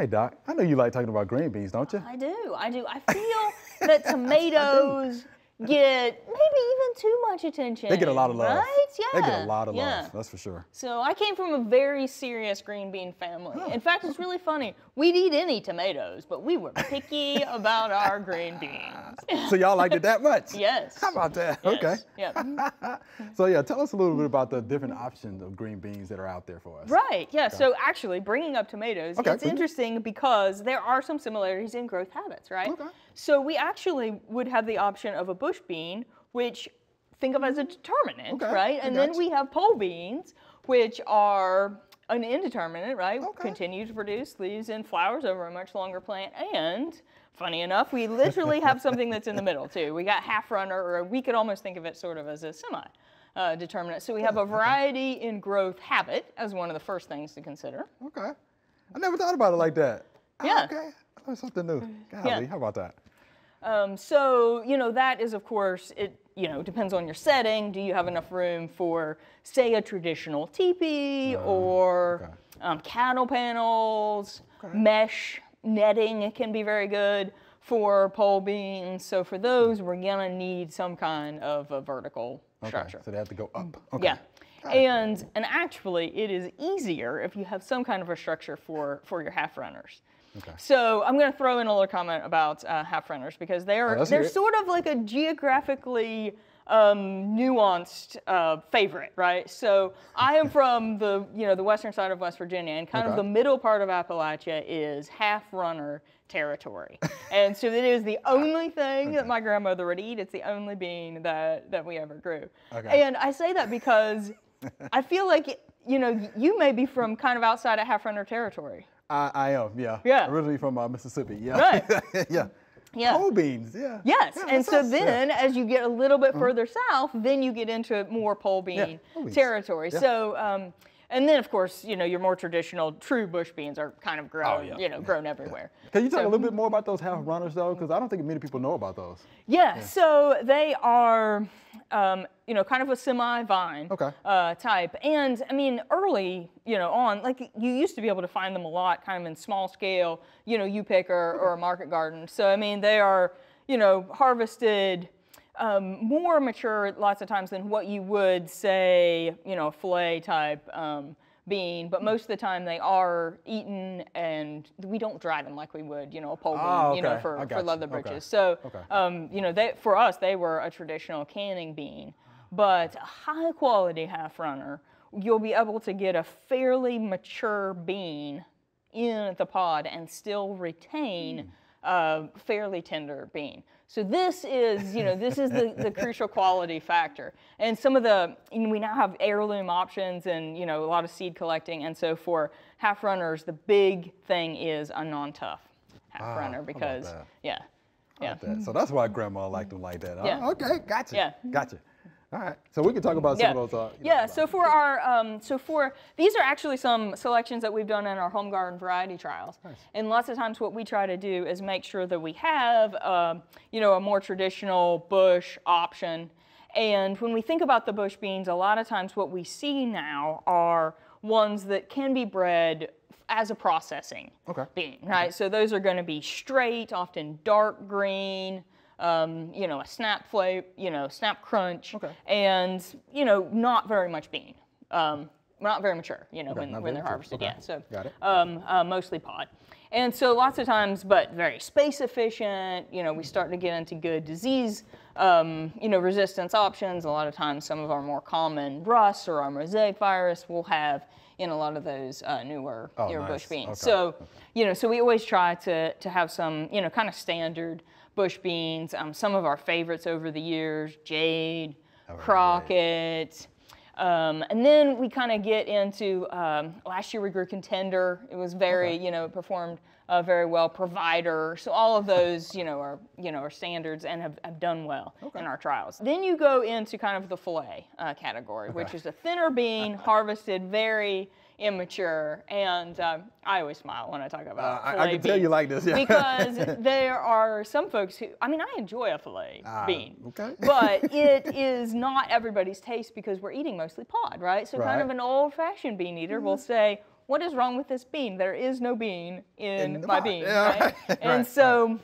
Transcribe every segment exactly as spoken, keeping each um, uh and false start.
Hi, Doc. I know you like talking about green beans, don't you? I do. I do. I feel that tomatoes get maybe even too much attention. They get a lot of love. Right? Yeah. They get a lot of yeah. love, that's for sure. So I came from a very serious green bean family. Huh. In fact, it's really funny. We'd eat any tomatoes, but we were picky about our green beans. So y'all liked it that much? Yes. How about that? Yes. Okay. Yep. So yeah, tell us a little bit about the different options of green beans that are out there for us. Right, yeah. Okay. So actually, bringing up tomatoes, okay. it's interesting because there are some similarities in growth habits, right? Okay. So we actually would have the option of a bush bean, which think of as a determinant, okay, right? And then you. we have pole beans, which are an indeterminate, right? Okay. Continue to produce leaves and flowers over a much longer plant. And funny enough, we literally have something that's in the middle too. We got half runner, or we could almost think of it sort of as a semi uh, determinant. So we have a variety in growth habit as one of the first things to consider. Okay. I never thought about it like that. Yeah. Oh, okay. That was something new. Golly, yeah. how about that? Um, so, you know, that is, of course, it, you know, depends on your setting. Do you have enough room for, say, a traditional teepee uh, or okay. um, cattle panels, okay. mesh netting? It can be very good for pole beans. So for those, we're going to need some kind of a vertical okay. structure. So they have to go up. Okay. Yeah. And, and actually, it is easier if you have some kind of a structure for, for your half runners. Okay. So I'm going to throw in a little comment about uh, half runners because they are, oh, they're great. sort of like a geographically um, nuanced uh, favorite, right? So I am from the, you know, the western side of West Virginia, and kind okay. of the middle part of Appalachia is half runner territory. And so it is the only thing okay. that my grandmother would eat. It's the only bean that, that we ever grew. Okay. And I say that because I feel like, it, you know, you may be from kind of outside of half runner territory. I, I am, yeah. Yeah. Originally from uh, Mississippi, yeah. Right. yeah. Yeah. Pole beans, yeah. Yes, yeah, and so us. then yeah. as you get a little bit further mm-hmm. south, then you get into more pole bean yeah. pole territory. Yeah. So, um, and then of course, you know, your more traditional true bush beans are kind of grown, oh, yeah. you know, yeah. grown everywhere. Yeah. Can you talk so, a little bit more about those half runners though? Because I don't think many people know about those. Yeah, yeah. so they are, um, you know, kind of a semi-vine okay. uh, type. And I mean, early, you know, on, like you used to be able to find them a lot kind of in small scale, you know, you pick or, or a market garden. So, I mean, they are, you know, harvested um, more mature lots of times than what you would say, you know, a fillet type um, bean, but most of the time they are eaten and we don't dry them like we would, you know, a pole bean, oh, okay. you know, for, for leather bridges. Okay. So, okay. Um, you know, they, for us, they were a traditional canning bean. But a high quality half runner, you'll be able to get a fairly mature bean in the pod and still retain mm. a fairly tender bean. So this is, you know, this is the, the crucial quality factor. And some of the, you know, we now have heirloom options and, you know, a lot of seed collecting. And so for half runners, the big thing is a non-tough half runner ah, because, yeah. yeah. That. So that's why grandma liked them like that. Yeah. Huh? Okay, gotcha, yeah. gotcha. All right, so we can talk about some yeah. of those. Uh, yeah, know, so for our, um, so for, these are actually some selections that we've done in our home garden variety trials. Nice. And lots of times what we try to do is make sure that we have, um, you know, a more traditional bush option. And when we think about the bush beans, a lot of times what we see now are ones that can be bred as a processing okay. bean, right? Okay. So those are gonna be straight, often dark green, Um, you know, a snap flake, you know, snap crunch, okay. and, you know, not very much bean, um, not very mature, you know, okay, when, when they're harvested okay. yet. So Got it. Um, uh, mostly pod. And so lots of times, but very space efficient, you know, we start to get into good disease, um, you know, resistance options. A lot of times some of our more common rust or our mosaic virus will have in a lot of those uh, newer oh, nice. bush beans. Okay. So, okay. you know, so we always try to, to have some, you know, kind of standard bush beans, um, some of our favorites over the years, Jade, oh, Crockett, um, and then we kind of get into, um, last year we grew Contender, it was very, okay. you know, it performed uh, very well, Provider, so all of those, you know, are, you know, are standards and have, have done well okay. in our trials. Then you go into kind of the fillet uh, category, okay. which is a thinner bean, harvested very immature, and um, I always smile when I talk about uh, fillet I can beans tell you like this, yeah. because there are some folks who, I mean, I enjoy a fillet uh, bean, okay. but it is not everybody's taste because we're eating mostly pod, right? So right. kind of an old-fashioned bean eater mm-hmm. will say, what is wrong with this bean? There is no bean in, in my pot. bean. Yeah. Right? right, and so, right.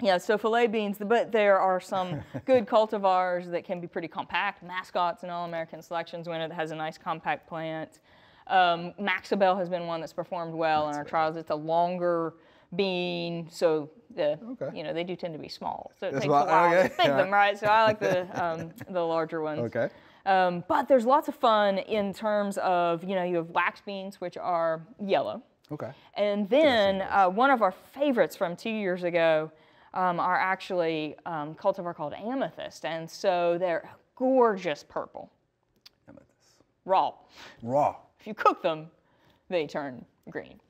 yeah, so filet beans, but there are some good cultivars that can be pretty compact. Mascots and All-American Selections winner that has a nice compact plant. Um, Maxibel has been one that's performed well that's in our trials. It's a longer bean, so the okay. you know they do tend to be small, so it that's takes lot, a while okay. to think yeah. them, right? So I like the um, the larger ones. Okay. Um, but there's lots of fun in terms of you know you have wax beans, which are yellow. Okay. And then uh, one of our favorites from two years ago um, are actually um, cultivar called Amethyst, and so they're gorgeous purple. Amethyst. Raw. Raw. If you cook them, they turn green.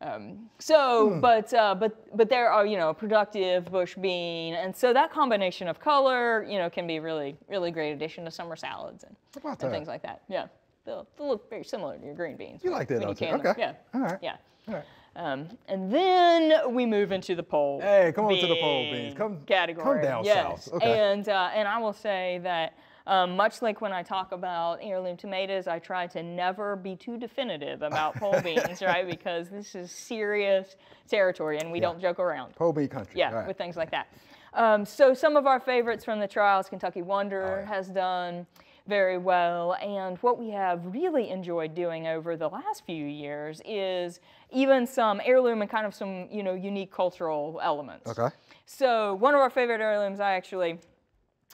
Um, so, mm. but uh, but but there are you know a productive bush bean, and so that combination of color you know can be really really great addition to summer salads and, and things like that. Yeah, they'll, they'll look very similar to your green beans. You like that, don't you? Okay. Yeah. All right. Yeah. All right. Um, and then we move into the pole. Hey, come on to the pole beans. Come category. Come down yes. south. Okay. And uh, and I will say that. Um, much like when I talk about heirloom tomatoes, I try to never be too definitive about pole beans, right? Because this is serious territory and we yeah. don't joke around. Pole bean country. Yeah, right. with things like that. Um, so some of our favorites from the trials, Kentucky Wonder right. has done very well. And what we have really enjoyed doing over the last few years is even some heirloom and kind of some, you know, unique cultural elements. Okay. So one of our favorite heirlooms, I actually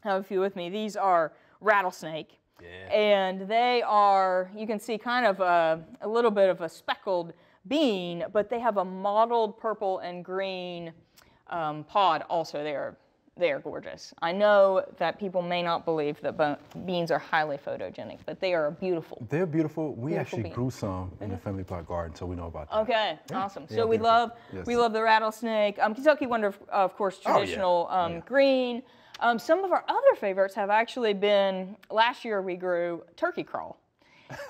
have a few with me. These are Rattlesnake, yeah. and they are, you can see kind of a, a little bit of a speckled bean, but they have a mottled purple and green um, pod also. They are, they are gorgeous. I know that people may not believe that beans are highly photogenic, but they are beautiful. They're beautiful. We beautiful actually beans. grew some in the Family Plot Garden, so we know about that. Okay, yeah. awesome. So yeah, we, love, yes. we love the Rattlesnake. Um, Kentucky Wonder, of course, traditional oh, yeah. Um, yeah. green. Um, some of our other favorites have actually been, last year we grew Turkey Crawl,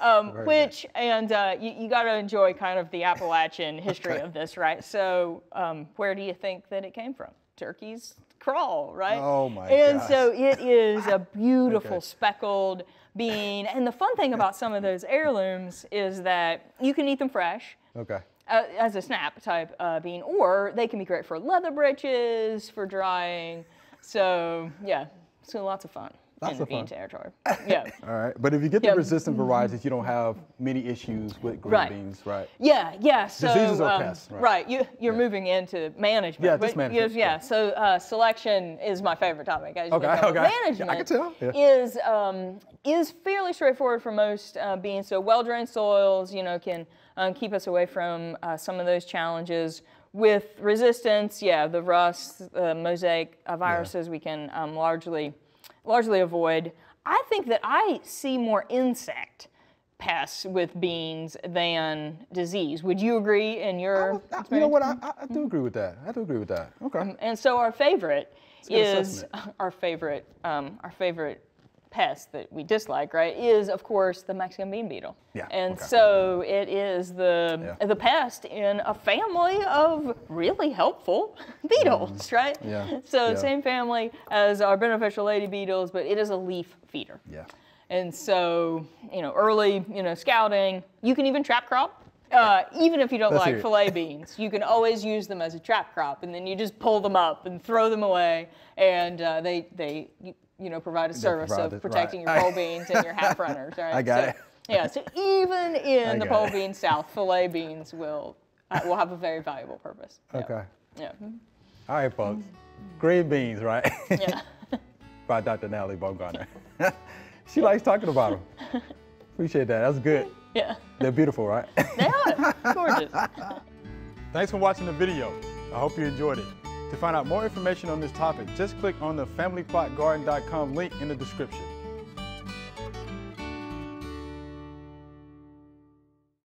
um, which, good. and uh, you, you gotta enjoy kind of the Appalachian history okay. of this, right? So um, where do you think that it came from? Turkeys crawl, right? Oh my gosh. And so it is a beautiful okay. speckled bean. And the fun thing about some of those heirlooms is that you can eat them fresh. Okay. Uh, as a snap type uh, bean, or they can be great for leather britches, for drying. So yeah, so lots of fun lots in of bean fun. territory. Yeah. All right, but if you get the yep. resistant varieties, you don't have many issues with green right. beans, right? Yeah, yeah. So diseases are um, pests, right? Right. You, you're yeah. moving into management. Yeah, just management. Yeah. yeah. So uh, selection is my favorite topic. I just okay. Okay. Management yeah, I can tell. Yeah. is um, is fairly straightforward for most uh, beans. So well-drained soils, you know, can um, keep us away from uh, some of those challenges. With resistance, yeah, the rust, the uh, mosaic uh, viruses, yeah. we can um, largely, largely avoid. I think that I see more insect pests with beans than disease. Would you agree in your I, I, You know what, I, I do agree with that. I do agree with that. Okay. Um, and so our favorite is our favorite, um, our favorite pest that we dislike, right, is of course the Mexican bean beetle. Yeah. And okay. so it is the yeah. the pest in a family of really helpful beetles, mm. right? Yeah. So yeah. same family as our beneficial lady beetles, but it is a leaf feeder. Yeah. And so, you know, early, you know, scouting, you can even trap crop. Uh, even if you don't That's like filet beans, you can always use them as a trap crop, and then you just pull them up and throw them away, and uh, they they. You, You know, provide a service of it, protecting right. your pole beans and your half runners. Right? I got so, it. Yeah, so even in the pole it. bean south, filet beans will uh, will have a very valuable purpose. Okay. Yeah. yeah. All right, folks. Green beans, right? Yeah. By Doctor Natalie Bumgarner. She likes talking about them. Appreciate that. That's good. Yeah. They're beautiful, right? They are. Gorgeous. Thanks for watching the video. I hope you enjoyed it. To find out more information on this topic, just click on the Family Plot Garden dot com link in the description.